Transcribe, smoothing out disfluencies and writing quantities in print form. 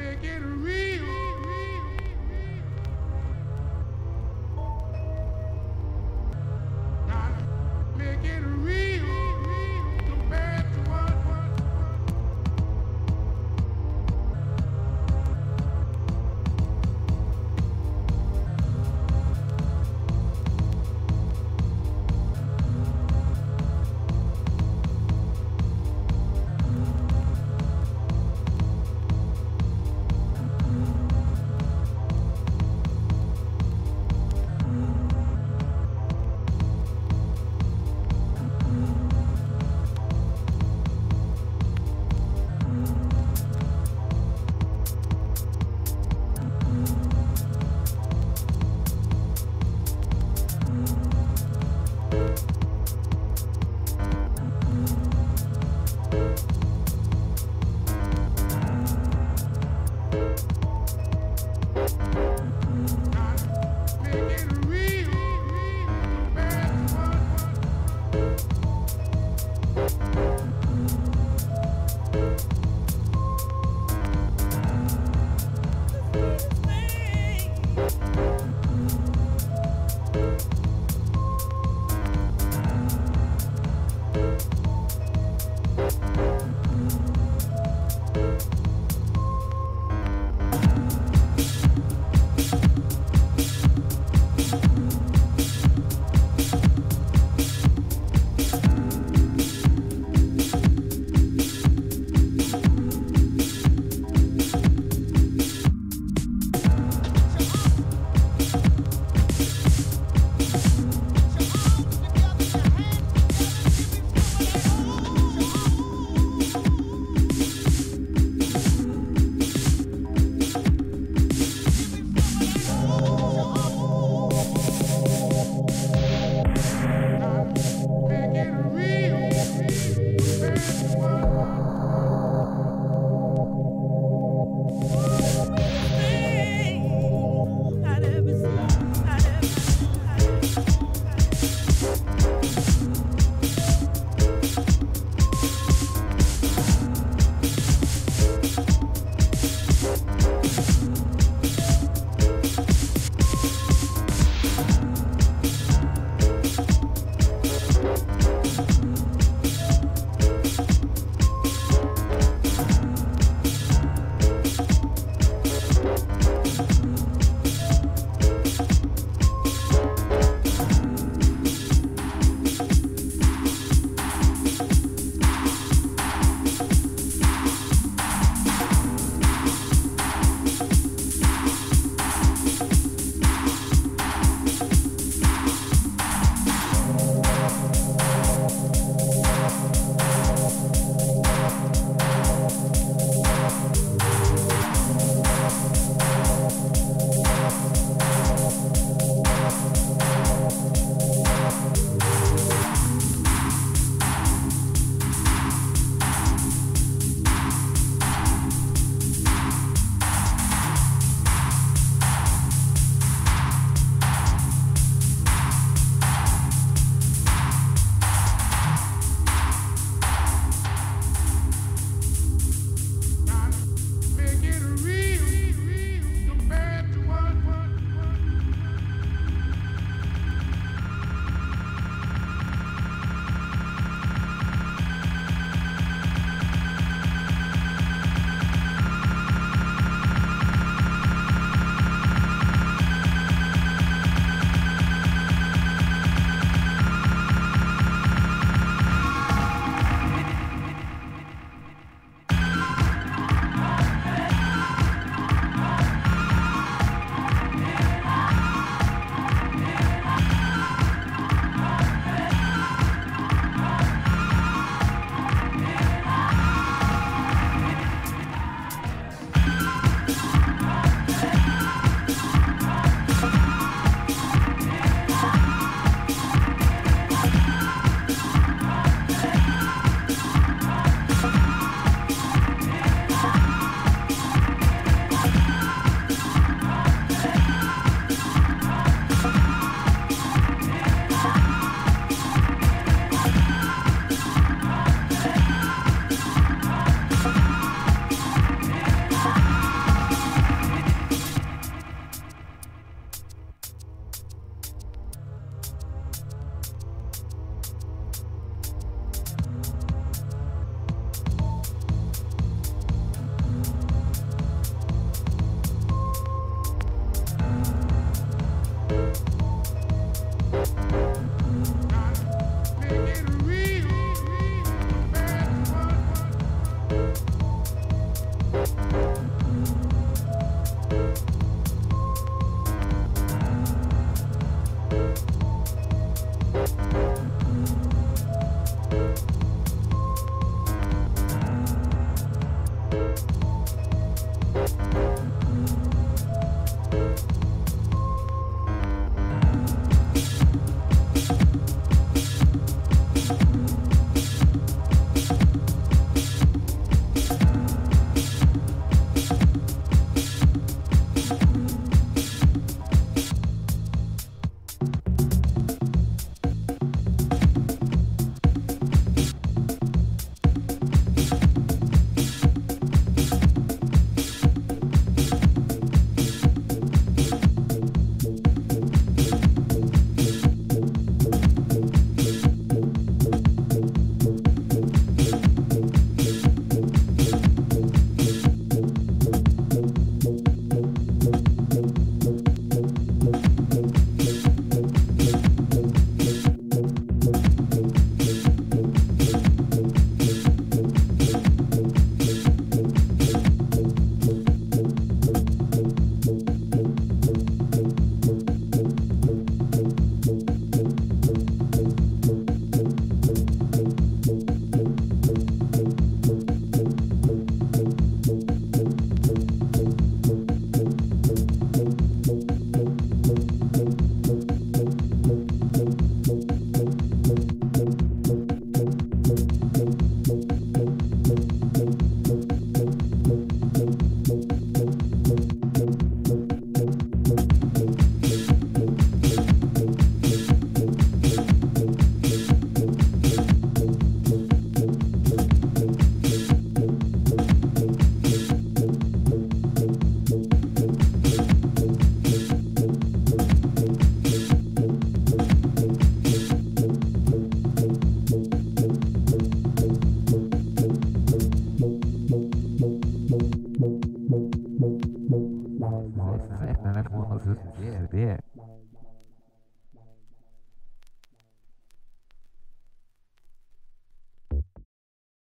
Make it real.